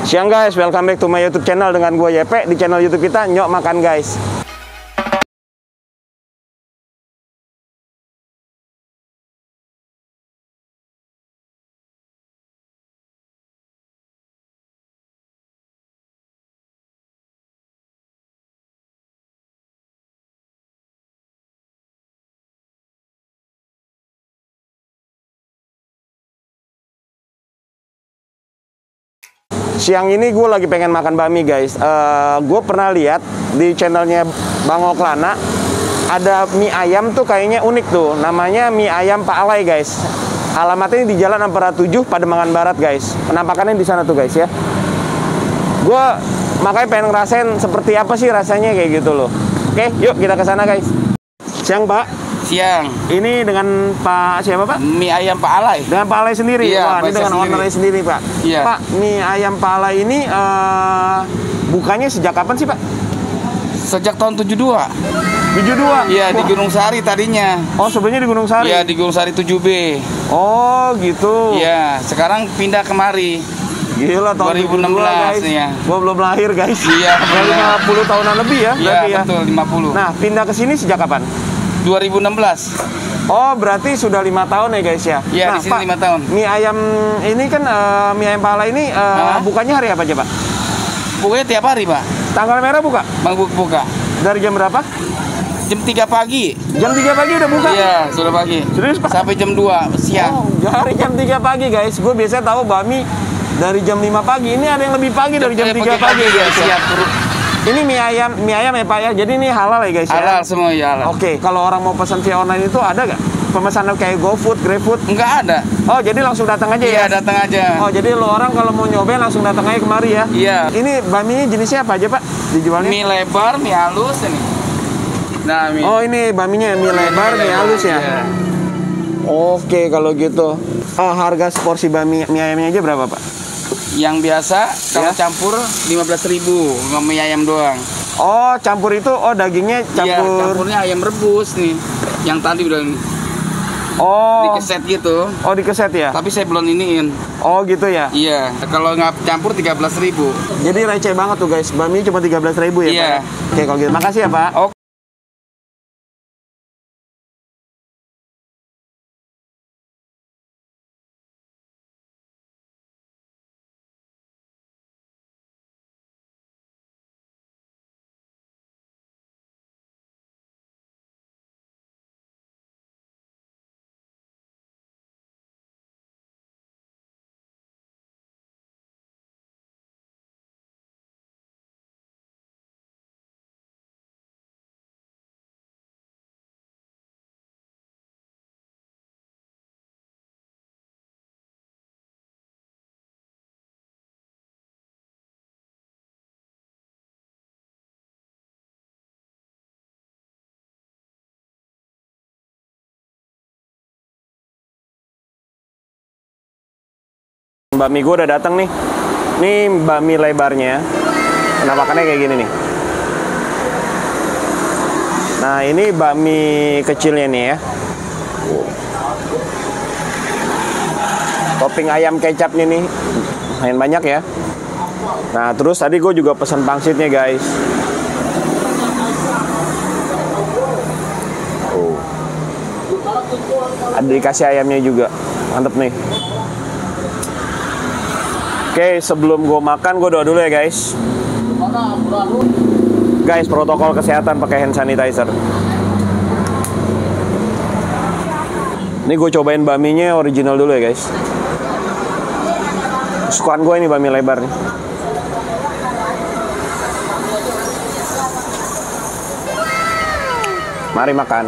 Siang guys, welcome back to my YouTube channel dengan gue Yepek. Di channel YouTube kita Nyok Makan guys. Siang ini gue lagi pengen makan bakmi guys. Gue pernah lihat di channelnya Bang Oklana ada mie ayam tuh kayaknya unik tuh. Namanya Mie Ayam Pak Alay guys. Alamatnya di Jalan Ampera 7, Pademangan Barat guys. Penampakannya di sana tuh guys ya. Gue makanya pengen ngerasain seperti apa sih rasanya kayak gitu loh. Oke, yuk kita ke sana guys. Siang Pak. Siang. Ini dengan Pak siapa Pak? Mie Ayam Pak Alay. Dengan Pak Alay sendiri. Iya, wah, ini dengan ownernya sendiri Pak. Iya. Pak, Mie Ayam Pak Alay ini bukannya sejak kapan sih Pak? Sejak tahun 72. 72? Iya, di Gunung Sari tadinya. Oh, sebelumnya di Gunung Sari? Iya, di Gunung Sari 7B. Oh, gitu. Iya, sekarang pindah kemari. Gila, tahun 2016 ya. Gua belum lahir guys. Iya. 50 tahunan lebih ya. Iya, betul, 50. Nah, pindah ke sini sejak kapan? 2016. Oh, berarti sudah 5 tahun ya guys ya? Iya, nah, di sini Pak, 5 tahun. Mie ayam ini kan, mie ayam Pak Alay ini bukannya hari apa aja Pak? Bukanya tiap hari Pak. Tanggal merah buka? Bang buka. Dari jam berapa? Jam 3 pagi. Jam 3 pagi udah buka? Iya, sudah pagi. Serius Pak? Sampai jam 2 siang. Oh, dari jam 3 pagi guys. Gue biasanya tahu bakmi dari jam 5 pagi. Ini ada yang lebih pagi dari jam 3 pagi guys ya. Ini mie ayam ya Pak ya, jadi ini halal ya guys ya? Halal semua ya, halal. Oke, kalau orang mau pesan via online itu ada nggak? Pemesanan kayak GoFood, GrabFood? Nggak ada. Oh, jadi langsung datang aja ya? Iya, datang aja. Oh, jadi lo orang kalau mau nyobain langsung datang aja kemari ya? Iya. Ini bakminya jenisnya apa aja Pak? Dijualnya? Mie lebar, mie halus ini. Nah, mie. Oh, ini bakminya mie lebar, mie halus ya? Iya. Oke, kalau gitu. Oh, harga seporsi bakmi mie ayamnya aja berapa Pak? Yang biasa kalau campur 15.000 sama mie ayam doang. Oh, campur itu dagingnya campur. Iya, campurnya ayam rebus nih. Yang tadi udah dikeset gitu. Oh, dikeset ya? Tapi saya belum iniin. Oh, gitu ya? Iya. Kalau nggak campur 13.000. Jadi receh banget tuh, guys. Bakmi cuma 13.000 ya, Pak. Oke, kalau gitu. Makasih ya, Pak. Oke. Bakmi gue udah datang nih. Ini bakmi lebarnya. Penampakannya kayak gini nih. Nah, ini bakmi kecilnya nih ya. Topping ayam kecapnya nih. Main banyak ya. Nah, terus tadi gue juga pesen pangsitnya, guys. Ada dikasih ayamnya juga. Mantep nih. Oke, sebelum gue makan, gue doa dulu ya guys. Guys, protokol kesehatan pakai hand sanitizer. Ini gue cobain bakminya original dulu ya guys. Kesukaan gue ini bakmi lebar nih. Mari makan.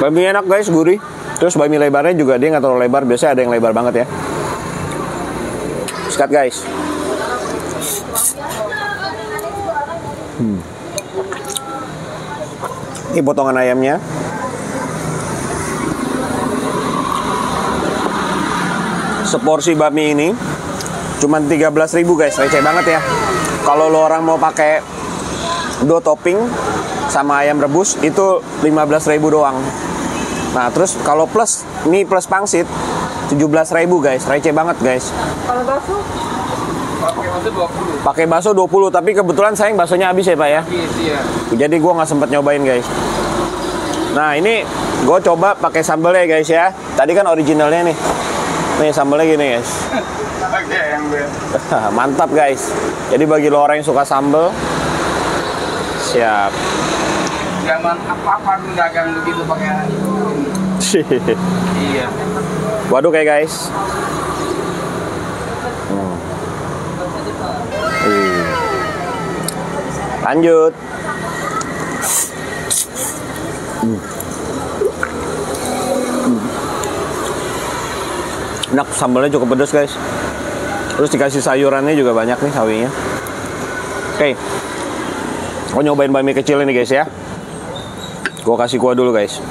Bakmi enak guys, gurih. Terus bakmi lebarnya juga dia nggak terlalu lebar. Biasanya ada yang lebar banget ya. Sikat guys. Ini potongan ayamnya. Seporsi bakmi ini cuman 13.000 guys, receh banget ya. Kalau lo orang mau pakai 2 topping sama ayam rebus itu 15.000 doang. Nah, terus kalau plus mie plus pangsit 17.000 guys, receh banget guys. Kalau bakso? Pakai bakso 20, tapi kebetulan sayang baksonya habis ya Pak ya. Jadi gua nggak sempet nyobain guys. Nah, ini gue coba pakai sambalnya guys ya. Tadi kan originalnya nih. Nih sambalnya gini guys. Mantap guys. Jadi bagi lo orang yang suka sambal, siap. Jangan apa-apa dagang begitu pakai. Iya. Waduh kayak guys. Lanjut. Enak, sambalnya cukup pedas guys. Terus dikasih sayurannya juga banyak nih, sawinya. Oke, gue nyobain bakmi kecil ini guys ya. Gue kasih kuah dulu guys.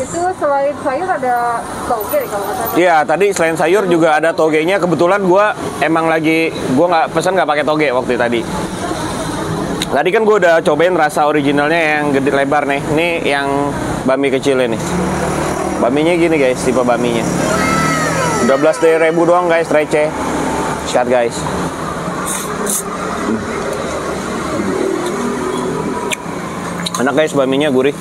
Itu selain sayur ada toge kalau nggak salah. Iya, tadi selain sayur juga ada togenya. Kebetulan gue emang lagi, gue nggak pesan nggak pakai toge waktu tadi. Tadi kan gue udah cobain rasa originalnya yang gede lebar nih. Ini yang bakmi kecil ini. Bakminya gini guys, tipe bakminya. 12.000 doang guys, receh. Sikat guys. Enak guys, bakminya gurih.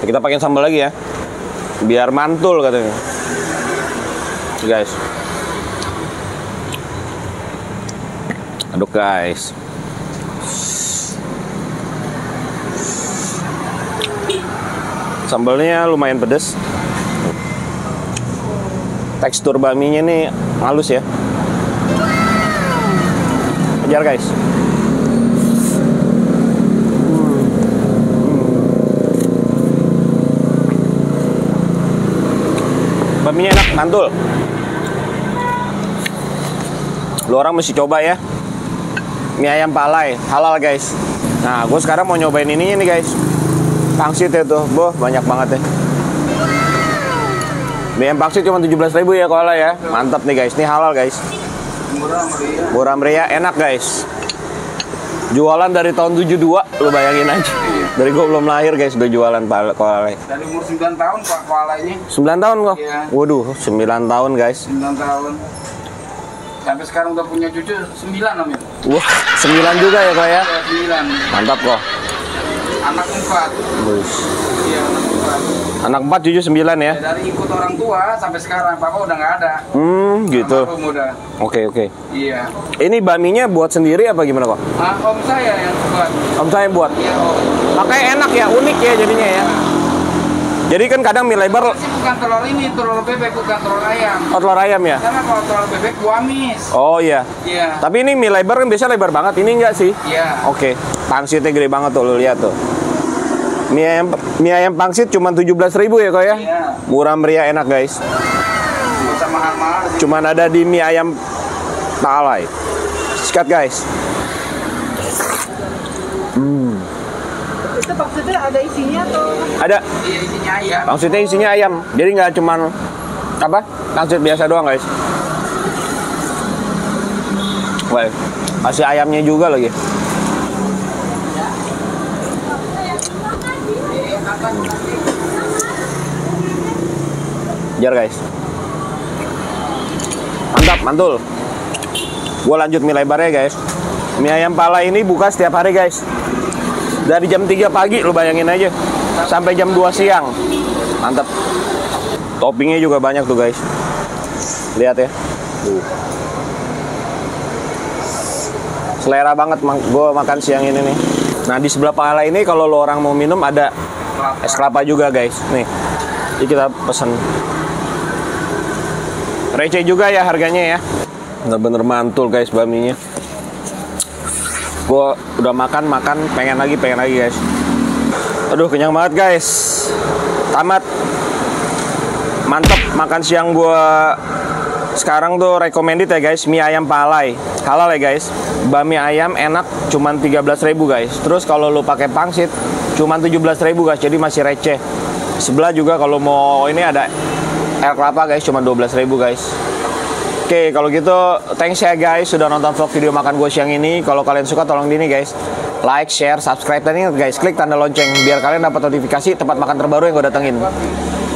Nah, kita pakai sambal lagi ya. Biar mantul katanya. Guys. Aduh guys. Sambalnya lumayan pedes. Tekstur bakminya nih halus ya. Kejar guys. Bakminya enak, mantul. Lu orang mesti coba ya. Mie ayam Pak Alay, halal guys. Nah, gue sekarang mau nyobain ininya nih guys. Pangsit ya tuh, boh banyak banget ya. BM pangsit cuma 17.000 ya kalau ya. Mantap nih guys, ini halal guys. Murah meriah, enak guys. Jualan dari tahun 72, lu bayangin aja. Dari gue belum lahir guys, udah jualan koalai. Dari umur 9 tahun Pak koalainya. 9 tahun kok? Iya. Waduh, 9 tahun guys. 9 tahun. Sampai sekarang udah punya cucu 9 namanya. Wah, 9 juga ya kok ya? 9. Mantap kok. Anak 4. Iya, anak 4 cucu 9 ya. Dari ikut orang tua sampai sekarang Papa udah nggak ada. Gitu. Oke. Iya. Ini bakminya buat sendiri apa gimana kok? Ah, om saya yang buat. Om saya yang buat. Iya, om. Makanya enak ya, unik ya jadinya ya. Jadi kan kadang mie lebar bukan telur ini, telur bebek, bukan telur ayam. Oh, telur ayam ya? Karena kalau telur bebek kuamis. Oh iya. Iya. Tapi ini mie lebar kan biasanya lebar banget, ini enggak sih? Iya. Oke. Pangsitnya gede banget tuh, lu lihat tuh. Mie ayam pangsit cuma 17.000 ya kok ya? Iya. Murah meriah, enak guys. Bukan mahal-mahal. Cuman ada di mie ayam Pak Alay. Sikat guys. Itu maksudnya ada isinya atau? Ada. Iya, isinya ayam. Maksudnya isinya ayam. Jadi nggak cuman apa? Pangsit biasa doang, guys. Wah, masih ayamnya juga lagi. Jar, guys. Mantap, mantul. Gua lanjut mie lebarnya, guys. Mie ayam Pak Alay ini buka setiap hari, guys. Dari jam 3 pagi, lu bayangin aja. Sampai jam 2 siang. Mantap. Toppingnya juga banyak tuh, guys. Lihat ya. Selera banget gue makan siang ini nih. Nah, di sebelah Pak Alay ini kalau lu orang mau minum ada es kelapa juga, guys. Nih. Jadi kita pesen. Receh juga ya harganya ya. Bener-bener mantul, guys, bakminya. Gue udah makan, pengen lagi guys. Aduh, kenyang banget guys. Tamat. Mantep, makan siang gue sekarang tuh recommended ya guys. Mie ayam Pak Alay, halal ya guys. Bakmi ayam enak, cuman 13.000 guys. Terus kalau lu pakai pangsit, cuman 17.000 guys, jadi masih receh. Sebelah juga kalau mau ini ada air kelapa guys, cuma 12.000 guys. Oke, kalau gitu thanks ya guys sudah nonton vlog video makan gue siang ini. Kalau kalian suka tolong di ini guys, like, share, subscribe, dan ingat guys, klik tanda lonceng biar kalian dapat notifikasi tempat makan terbaru yang gue datengin.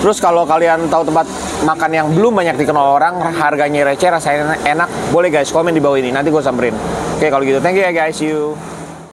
Terus kalau kalian tahu tempat makan yang belum banyak dikenal orang, harganya receh, rasanya enak, boleh guys komen di bawah ini, nanti gue samperin. Oke, kalau gitu thank you ya guys, see you.